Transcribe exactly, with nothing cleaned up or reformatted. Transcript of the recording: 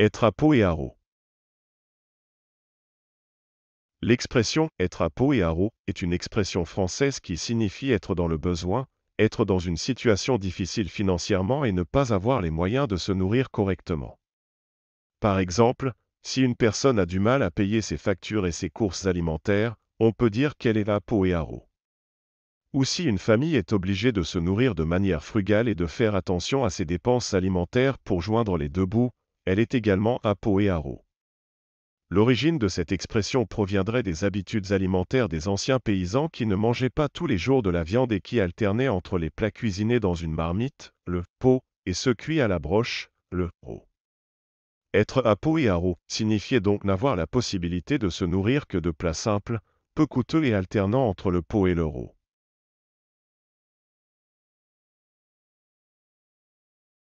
Être à pot et haro. L'expression « être à pot et haro » est une expression française qui signifie être dans le besoin, être dans une situation difficile financièrement et ne pas avoir les moyens de se nourrir correctement. Par exemple, si une personne a du mal à payer ses factures et ses courses alimentaires, on peut dire qu'elle est à pot et haro. Ou si une famille est obligée de se nourrir de manière frugale et de faire attention à ses dépenses alimentaires pour joindre les deux bouts, elle est également à pot et haro. L'origine de cette expression proviendrait des habitudes alimentaires des anciens paysans qui ne mangeaient pas tous les jours de la viande et qui alternaient entre les plats cuisinés dans une marmite, le pot, et ceux cuits à la broche, le haro. Être à pot et haro signifiait donc n'avoir la possibilité de se nourrir que de plats simples, peu coûteux et alternant entre le pot et le haro.